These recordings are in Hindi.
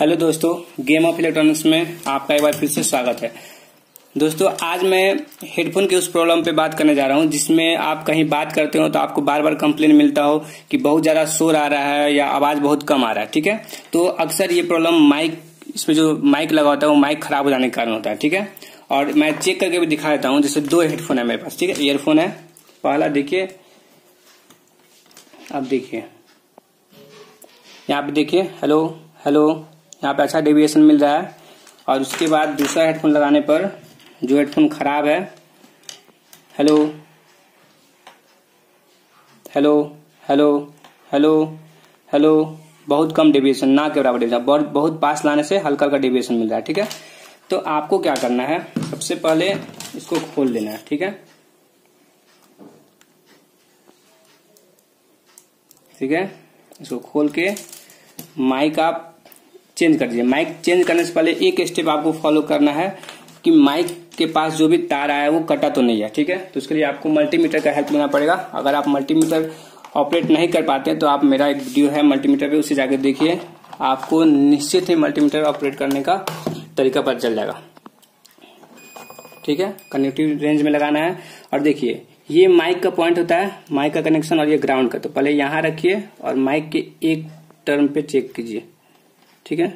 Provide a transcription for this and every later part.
हेलो दोस्तों, गेम ऑफ इलेक्ट्रॉनिक्स में आपका एक बार फिर से स्वागत है। दोस्तों, आज मैं हेडफोन के उस प्रॉब्लम पे बात करने जा रहा हूं जिसमें आप कहीं बात करते हो तो आपको बार बार कंप्लेन मिलता हो कि बहुत ज़्यादा शोर आ रहा है या आवाज़ बहुत कम आ रहा है। ठीक है, तो अक्सर ये प्रॉब्लम माइक, इसमें जो माइक लगा होता है वो माइक खराब हो जाने के कारण होता है। ठीक है, और मैं चेक करके भी दिखा देता हूँ। जैसे दो हेडफोन है मेरे पास, ठीक है, ईयरफोन है। पहला देखिए, आप देखिए यहाँ पे, देखिए हेलो हेलो, यहाँ पे अच्छा डेविएशन मिल रहा है। और उसके बाद दूसरा हेडफोन लगाने पर जो हेडफोन खराब है, hello hello hello hello hello, बहुत कम डेविएशन, ना के बराबर डेविएशन, बहुत पास लाने से हल्का हल्का डेविएशन मिल रहा है। ठीक है, तो आपको क्या करना है, सबसे पहले इसको खोल लेना है। ठीक है, इसको खोल के माइक आप चेंज कर दीजिए। माइक चेंज करने से पहले एक स्टेप आपको फॉलो करना है कि माइक के पास जो भी तार आया है वो कटा तो नहीं है। ठीक है, तो उसके लिए आपको मल्टीमीटर का हेल्प लेना पड़ेगा। अगर आप मल्टीमीटर ऑपरेट नहीं कर पाते तो आप, मेरा एक वीडियो है मल्टीमीटर पे, उसे जाके देखिए, आपको निश्चित ही मल्टीमीटर ऑपरेट करने का तरीका पता चल जाएगा। ठीक है, कनेक्टिव रेंज में लगाना है। और देखिए, ये माइक का पॉइंट होता है, माइक का कनेक्शन, और ये ग्राउंड का। तो पहले यहाँ रखिए और माइक के एक टर्म पे चेक कीजिए। ठीक है,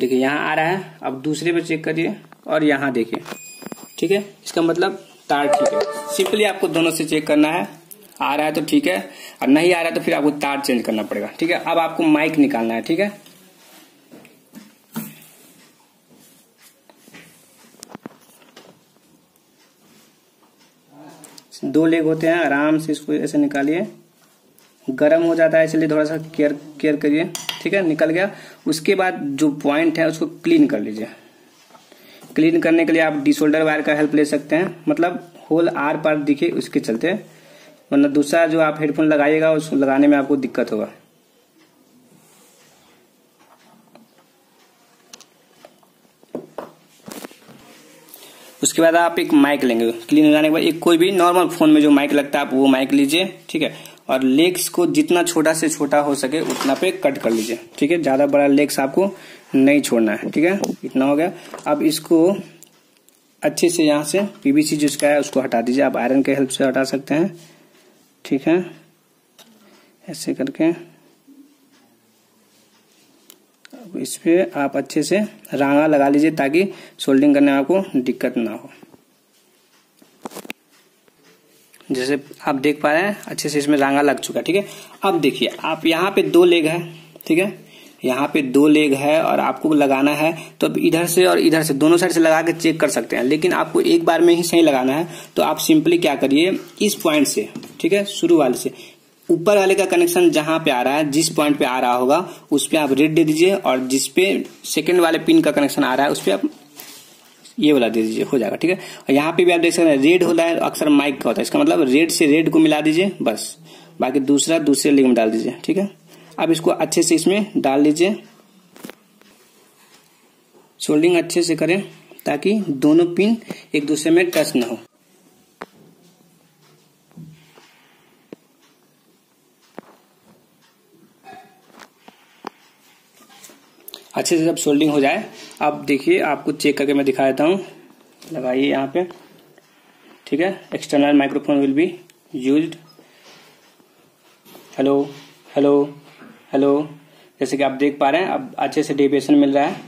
देखिए यहाँ आ रहा है, अब दूसरे पे चेक करिए और यहाँ देखिए। ठीक है, इसका मतलब तार ठीक है। सिंपली आपको दोनों से चेक करना है, आ रहा है तो ठीक है, और नहीं आ रहा है तो फिर आपको तार चेंज करना पड़ेगा। ठीक है, अब आपको माइक निकालना है। ठीक है, दो लेग होते हैं, आराम से इसको ऐसे निकालिए। गर्म हो जाता है इसलिए थोड़ा सा केयर करिए। ठीक है, निकल गया। उसके बाद जो पॉइंट है उसको क्लीन कर लीजिए। क्लीन करने के लिए आप डिसोल्डर वायर का हेल्प ले सकते हैं, मतलब होल आर पार दिखे उसके चलते, वरना दूसरा जो आप हेडफोन लगाइएगा उसको लगाने में आपको दिक्कत होगा। उसके बाद आप एक माइक लेंगे, क्लीन हो जाने के बाद एक कोई भी नॉर्मल फोन में जो माइक लगता है आप वो माइक लीजिए। ठीक है, और लेग्स को जितना छोटा से छोटा हो सके उतना पे कट कर लीजिए। ठीक है, ज़्यादा बड़ा लेग्स आपको नहीं छोड़ना है। ठीक है, इतना हो गया। अब इसको अच्छे से यहाँ से पीवीसी जो इसका है उसको हटा दीजिए। आप आयरन के हेल्प से हटा सकते हैं। ठीक है, ऐसे करके अब इस पर आप अच्छे से रांगा लगा लीजिए ताकि सोल्डिंग करने में आपको दिक्कत ना हो। जैसे आप देख पा रहे हैं, अच्छे से इसमें रांगा लग चुका है। ठीक है, अब देखिए, आप यहाँ पे दो लेग है, ठीक है, यहाँ पे दो लेग है और आपको लगाना है, तो अब इधर से और इधर से दोनों साइड से लगा के चेक कर सकते हैं, लेकिन आपको एक बार में ही सही लगाना है। तो आप सिंपली क्या करिए, इस पॉइंट से, ठीक है, शुरू वाले से ऊपर वाले का कनेक्शन जहाँ पे आ रहा है, जिस पॉइंट पे आ रहा होगा उस पर आप रेड दे दीजिए, और जिसपे सेकेंड वाले पिन का कनेक्शन आ रहा है उस पर आप ये वाला दे दीजिए, हो जाएगा। ठीक है, और यहाँ पे भी आप देख सकते हैं रेड होता है, अक्सर माइक का होता है, इसका मतलब रेड से रेड को मिला दीजिए बस, बाकी दूसरा दूसरे लेग में डाल दीजिए। ठीक है, अब इसको अच्छे से इसमें डाल लीजिए, सोल्डिंग अच्छे से करें ताकि दोनों पिन एक दूसरे में टच ना हो। अच्छे से जब सोल्डिंग हो जाए, अब देखिए, आपको चेक करके मैं दिखा देता हूँ, लगाइए यहाँ पे। ठीक है, external microphone will be used, hello hello hello, जैसे कि आप देख पा रहे हैं, अब अच्छे से डेविएशन मिल रहा है।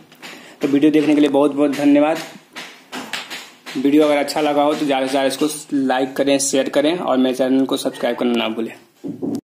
तो वीडियो देखने के लिए बहुत बहुत धन्यवाद। वीडियो अगर अच्छा लगा हो तो ज़्यादा से ज़्यादा इसको लाइक करें, शेयर करें, और मेरे चैनल को सब्सक्राइब करना ना भूलें।